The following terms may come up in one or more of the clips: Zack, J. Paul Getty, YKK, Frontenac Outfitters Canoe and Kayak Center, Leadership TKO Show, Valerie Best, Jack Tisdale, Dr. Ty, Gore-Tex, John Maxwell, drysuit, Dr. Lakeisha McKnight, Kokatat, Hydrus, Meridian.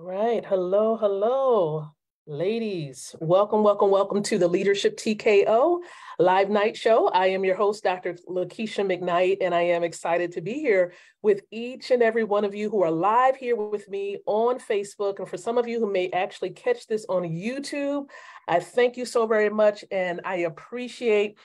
All right. Hello, hello, ladies. Welcome, welcome, welcome to the Leadership TKO Live Night Show. I am your host, Dr. Lakeisha McKnight, and I am excited to be here with each and every one of you who are live here with me on Facebook. And for some of you who may actually catch this on YouTube, I thank you so very much. And I appreciate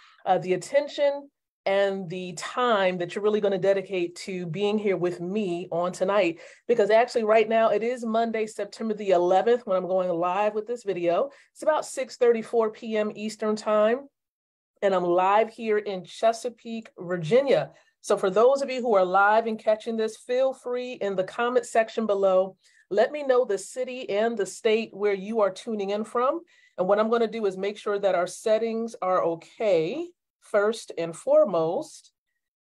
the attention and the time that you're really going to dedicate to being here with me on tonight, because actually right now it is Monday, September the 11th, when I'm going live with this video. It's about 6:34 p.m. Eastern time, and I'm live here in Chesapeake, Virginia. So for those of you who are live and catching this, feel free in the comment section below, let me know the city and the state where you are tuning in from. And what I'm going to do is make sure that our settings are okay, first and foremost.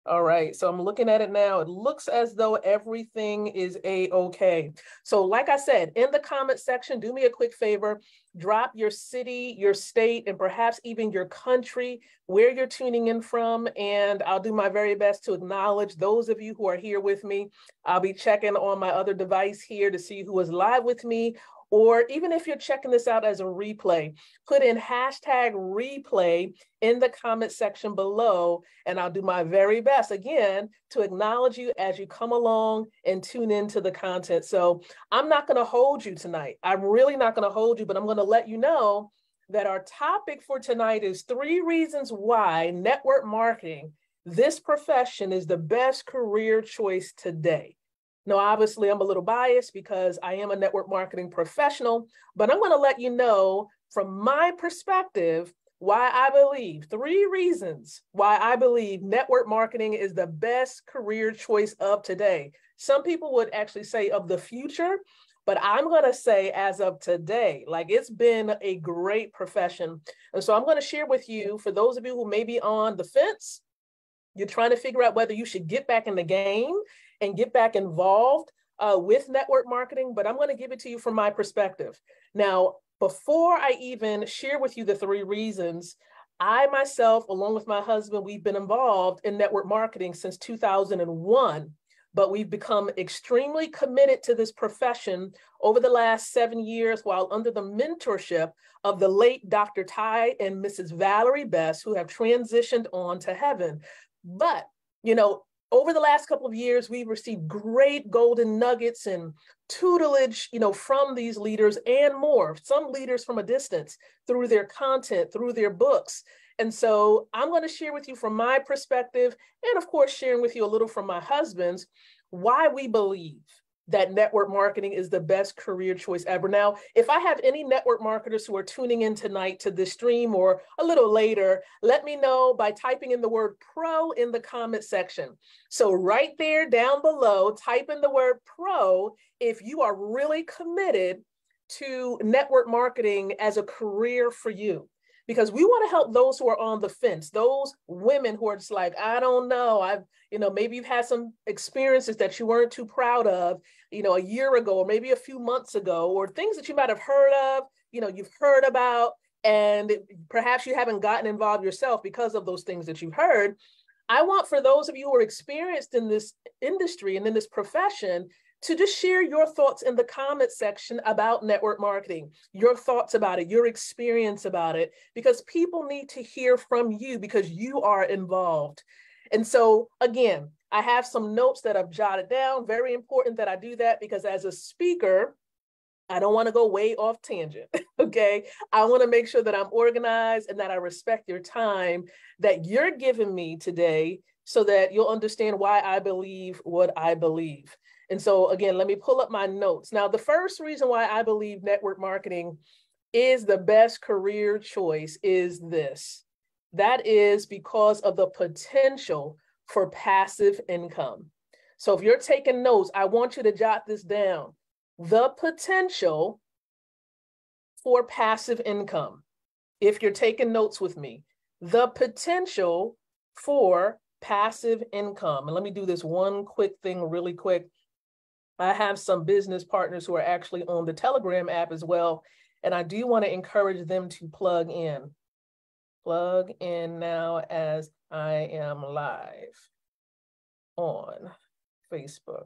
All right, so I'm looking at it now. It looks as though everything is a-okay. So like I said, in the comment section, do me a quick favor, drop your city, your state, and perhaps even your country where you're tuning in from. And I'll do my very best to acknowledge those of you who are here with me. I'll be checking on my other device here to see who is live with me, or even if you're checking this out as a replay, put in hashtag replay in the comment section below, and I'll do my very best, again, to acknowledge you as you come along and tune into the content. So I'm not gonna hold you tonight. I'm really not gonna hold you, but I'm gonna let you know that our topic for tonight is 3 reasons why network marketing, this profession, is the best career choice today. Now, obviously, I'm a little biased because I am a network marketing professional, but I'm going to let you know from my perspective why I believe, 3 reasons why I believe network marketing is the best career choice of today. Some people would actually say of the future, but I'm going to say as of today, like, it's been a great profession. And so I'm going to share with you, for those of you who may be on the fence, you're trying to figure out whether you should get back in the game and get back involved with network marketing, but I'm going to give it to you from my perspective. Now, before I even share with you the 3 reasons, I myself, along with my husband, we've been involved in network marketing since 2001, but we've become extremely committed to this profession over the last 7 years while under the mentorship of the late Dr. Ty and Mrs. Valerie Best, who have transitioned on to heaven. But, you know, over the last couple of years, we've received great golden nuggets and tutelage, you know, from these leaders and more, some leaders from a distance, through their content, through their books. And so I'm going to share with you from my perspective, and of course, sharing with you a little from my husband's, why we believe that network marketing is the best career choice ever. Now, if I have any network marketers who are tuning in tonight to this stream or a little later, let me know by typing in the word pro in the comment section. So right there down below, type in the word pro if you are really committed to network marketing as a career for you, because we want to help those who are on the fence, those women who are just like, I don't know, you know, maybe you've had some experiences that you weren't too proud of, you know, a year ago, or maybe a few months ago, or things that you might have heard of, you know, you've heard about, and perhaps you haven't gotten involved yourself because of those things that you've heard. I want, for those of you who are experienced in this industry and in this profession, to just share your thoughts in the comment section about network marketing, your thoughts about it, your experience about it, because people need to hear from you because you are involved. And so again, I have some notes that I've jotted down. Very important that I do that, because as a speaker, I don't want to go way off tangent, okay? I want to make sure that I'm organized and that I respect your time that you're giving me today, so that you'll understand why I believe what I believe. And so again, let me pull up my notes. Now, the first reason why I believe network marketing is the best career choice is this. That is because of the potential for passive income. So if you're taking notes, I want you to jot this down. The potential for passive income. If you're taking notes with me, the potential for passive income. And let me do this one quick thing really quick. I have some business partners who are actually on the Telegram app as well, and I do want to encourage them to plug in. Plug in now as I am live on Facebook.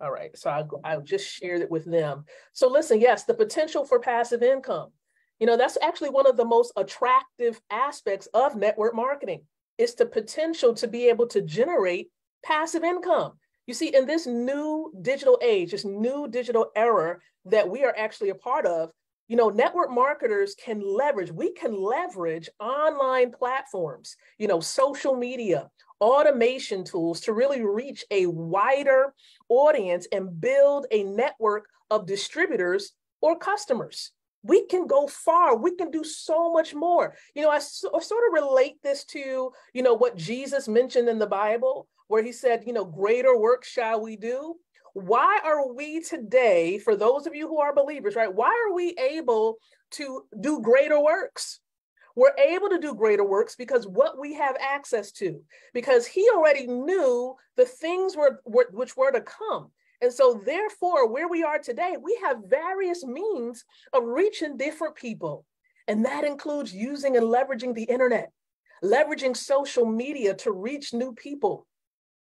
All right, so I just shared it with them. So listen, yes, the potential for passive income. You know, that's actually one of the most attractive aspects of network marketing. It's the potential to be able to generate passive income. You see, in this new digital age, this new digital era that we are actually a part of, you know, network marketers can leverage, we can leverage online platforms, you know, social media, automation tools to really reach a wider audience and build a network of distributors or customers. We can go far. We can do so much more. You know, I sort of relate this to, you know, what Jesus mentioned in the Bible, where he said, you know, greater work shall we do. Why are we today, for those of you who are believers, right? Why are we able to do greater works? We're able to do greater works because what we have access to, because he already knew the things which were to come. And so therefore, where we are today, we have various means of reaching different people. And that includes using and leveraging the internet, leveraging social media to reach new people.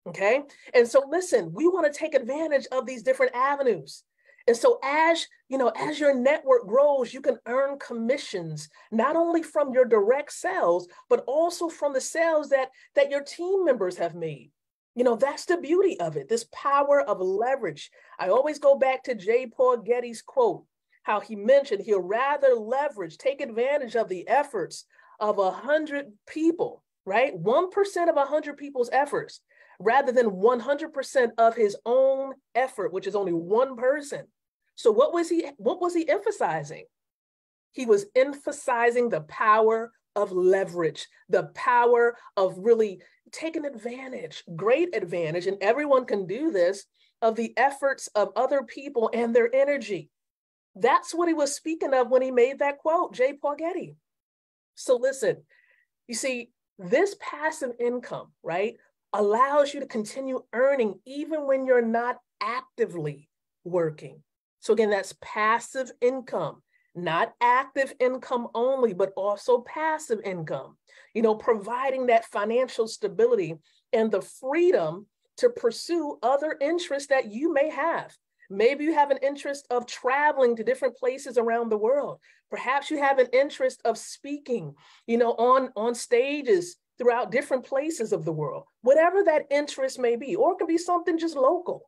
Okay. And so listen, we want to take advantage of these different avenues. And so as, you know, as your network grows, you can earn commissions, not only from your direct sales, but also from the sales that your team members have made. You know, that's the beauty of it, this power of leverage. I always go back to J. Paul Getty's quote, how he mentioned he'll rather leverage, take advantage of the efforts of 100 people, right? 1% of 100 people's efforts, rather than 100% of his own effort, which is only one person. So what was he emphasizing? He was emphasizing the power of leverage, the power of really taking advantage, great advantage, and everyone can do this, of the efforts of other people and their energy. That's what he was speaking of when he made that quote, J. Paul Getty. So listen, you see, this passive income, right, allows you to continue earning even when you're not actively working. So again, that's passive income, not active income only, but also passive income, you know, providing that financial stability and the freedom to pursue other interests that you may have. Maybe you have an interest of traveling to different places around the world. Perhaps you have an interest of speaking, you know, on stages throughout different places of the world, whatever that interest may be, or it can be something just local.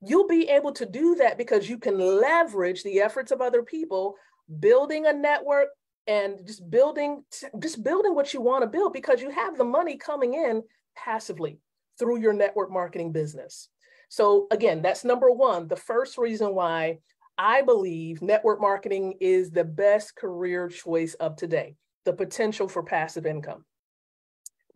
You'll be able to do that because you can leverage the efforts of other people, building a network and just building what you want to build, because you have the money coming in passively through your network marketing business. So again, that's number one, the first reason why I believe network marketing is the best career choice of today, the potential for passive income.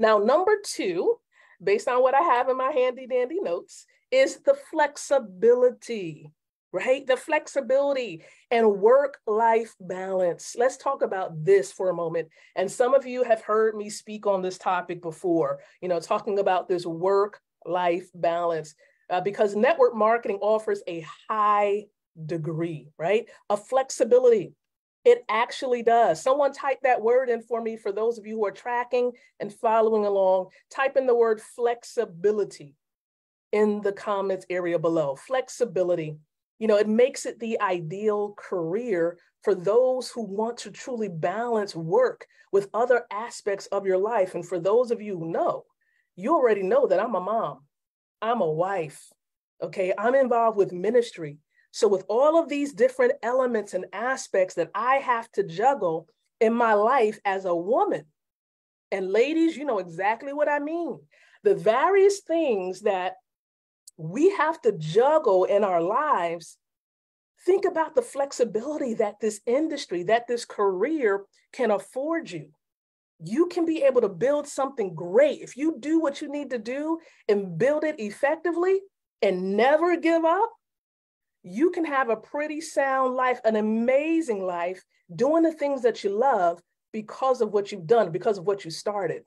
Now, number two, based on what I have in my handy dandy notes, is the flexibility, right? The flexibility and work-life balance. Let's talk about this for a moment. And some of you have heard me speak on this topic before, you know, talking about this work-life balance, because network marketing offers a high degree, right, of flexibility. It actually does. Someone type that word in for me, for those of you who are tracking and following along, type in the word flexibility in the comments area below. Flexibility, you know, it makes it the ideal career for those who want to truly balance work with other aspects of your life. And for those of you who know, you already know that I'm a mom, I'm a wife, okay? I'm involved with ministry. So with all of these different elements and aspects that I have to juggle in my life as a woman, and ladies, you know exactly what I mean. The various things that we have to juggle in our lives, think about the flexibility that this industry, that this career can afford you. You can be able to build something great. If you do what you need to do and build it effectively and never give up, you can have a pretty sound life, an amazing life, doing the things that you love because of what you've done, because of what you started.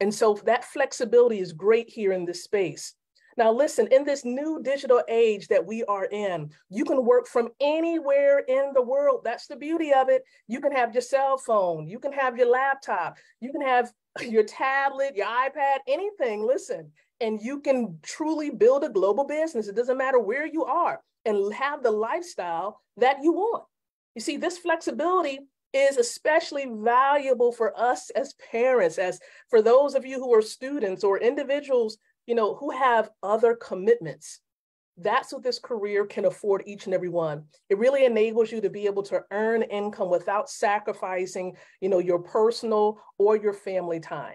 And so that flexibility is great here in this space. Now, listen, in this new digital age that we are in, you can work from anywhere in the world. That's the beauty of it. You can have your cell phone, you can have your laptop, you can have your tablet, your iPad, anything. Listen, and you can truly build a global business. It doesn't matter where you are, and have the lifestyle that you want. You see, this flexibility is especially valuable for us as parents, as for those of you who are students or individuals, you know, who have other commitments. That's what this career can afford each and every one. It really enables you to be able to earn income without sacrificing, you know, your personal or your family time.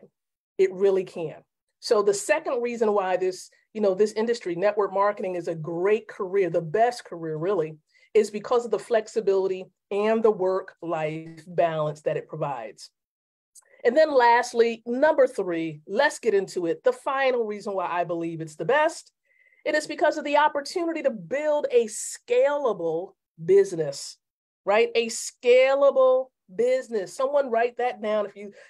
It really can. So the second reason why this, you know, this industry, network marketing, is a great career, the best career really, is because of the flexibility and the work-life balance that it provides. And then lastly, number three, let's get into it. The final reason why I believe it's the best, it is because of the opportunity to build a scalable business, right? A scalable business. Someone write that down.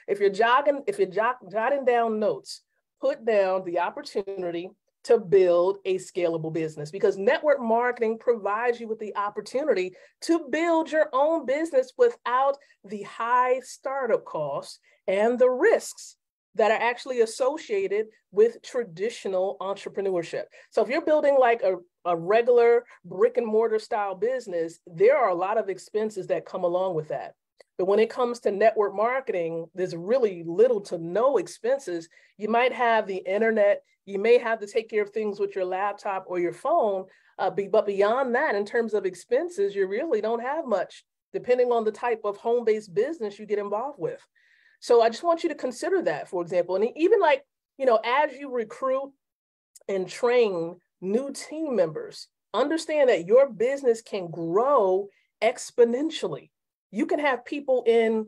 If you're jotting down notes, put down the opportunity to build a scalable business, because network marketing provides you with the opportunity to build your own business without the high startup costs and the risks that are actually associated with traditional entrepreneurship. So if you're building like a regular brick and mortar style business, there are a lot of expenses that come along with that. But when it comes to network marketing, there's really little to no expenses. You might have the internet, you may have to take care of things with your laptop or your phone, but beyond that, in terms of expenses, you really don't have much, depending on the type of home-based business you get involved with. So I just want you to consider that, for example, and even like, you know, as you recruit and train new team members, understand that your business can grow exponentially. You can have people in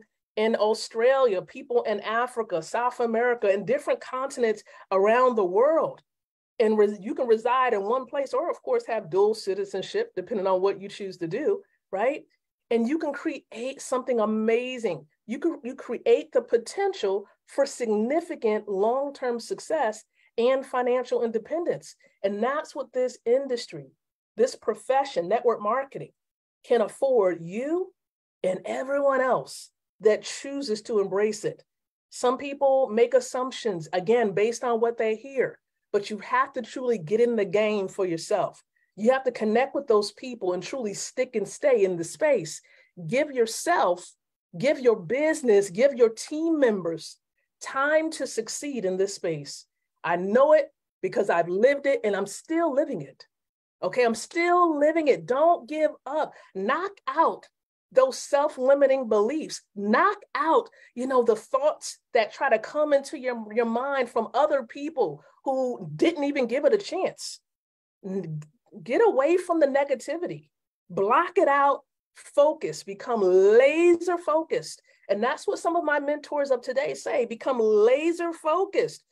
Australia, people in Africa, South America, and different continents around the world. And you can reside in one place, or of course have dual citizenship, depending on what you choose to do, right? And you can create something amazing. You create the potential for significant long-term success and financial independence. And that's what this industry, this profession, network marketing, can afford you and everyone else that chooses to embrace it. Some people make assumptions, again, based on what they hear, but you have to truly get in the game for yourself. You have to connect with those people and truly stick and stay in the space. Give yourself, give your business, give your team members time to succeed in this space. I know it because I've lived it and I'm still living it. Okay, I'm still living it. Don't give up. Knock out those self-limiting beliefs. Knock out, you know, the thoughts that try to come into your mind from other people who didn't even give it a chance. Get away from the negativity, block it out, focus, become laser focused. And that's what some of my mentors of today say, become laser focused.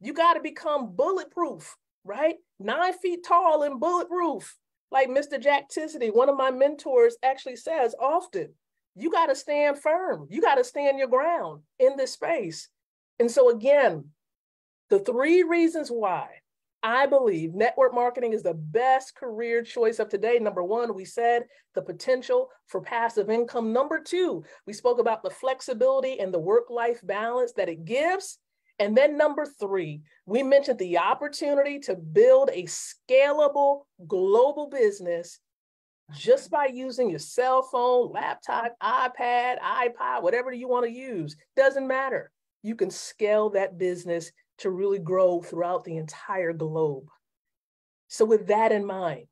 You got to become bulletproof, right? 9 feet tall and bulletproof. Like Mr. Jack Tisdale, one of my mentors, actually says often, you got to stand firm. You got to stand your ground in this space. And so again, the three reasons why I believe network marketing is the best career choice of today. Number one, we said the potential for passive income. Number two, we spoke about the flexibility and the work-life balance that it gives. And then number three, we mentioned the opportunity to build a scalable global business just by using your cell phone, laptop, iPad, iPod, whatever you want to use. Doesn't matter. You can scale that business to really grow throughout the entire globe. So with that in mind,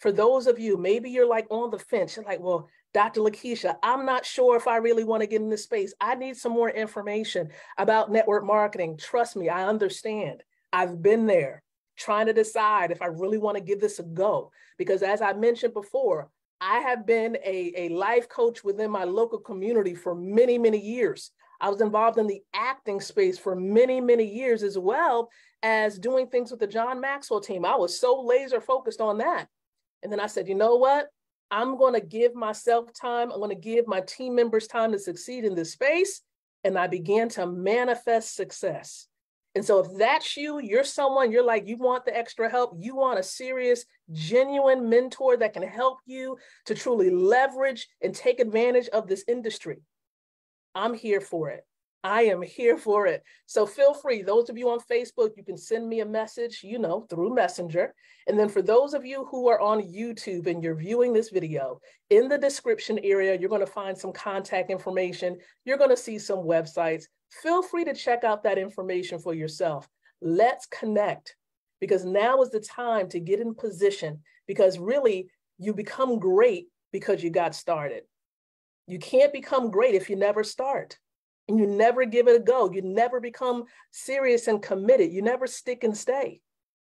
for those of you, maybe you're like on the fence, you're like, well, Dr. Lakeisha, I'm not sure if I really want to get in this space. I need some more information about network marketing. Trust me, I understand. I've been there trying to decide if I really want to give this a go. Because as I mentioned before, I have been a life coach within my local community for many, many years. I was involved in the acting space for many, many years, as well as doing things with the John Maxwell team. I was so laser focused on that. And then I said, you know what? I'm going to give myself time. I'm going to give my team members time to succeed in this space. And I began to manifest success. And so if that's you, you're someone, you're like, you want the extra help, you want a serious, genuine mentor that can help you to truly leverage and take advantage of this industry, I'm here for it. I am here for it. So feel free, those of you on Facebook, you can send me a message, you know, through Messenger. And then for those of you who are on YouTube and you're viewing this video, in the description area, you're going to find some contact information. You're going to see some websites. Feel free to check out that information for yourself. Let's connect, because now is the time to get in position, because really you become great because you got started. You can't become great if you never start. And you never give it a go. You never become serious and committed. You never stick and stay.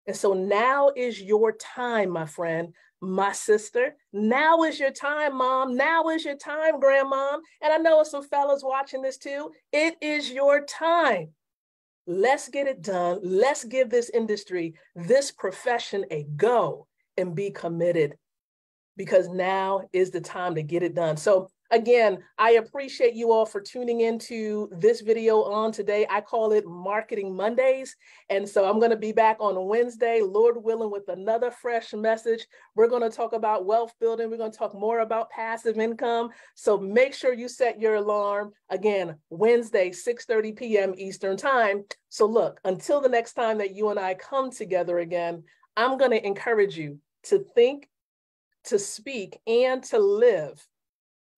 And so now is your time, my friend, my sister. Now is your time, mom. Now is your time, grandmom. And I know some fellas watching this too. It is your time. Let's get it done. Let's give this industry, this profession a go and be committed, because now is the time to get it done. So again, I appreciate you all for tuning into this video on today. I call it Marketing Mondays. And so I'm going to be back on Wednesday, Lord willing, with another fresh message. We're going to talk about wealth building. We're going to talk more about passive income. So make sure you set your alarm. Again, Wednesday, 6:30 p.m. Eastern time. So look, until the next time that you and I come together again, I'm going to encourage you to think, to speak, and to live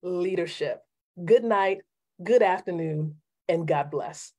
leadership. Good night, good afternoon, and God bless.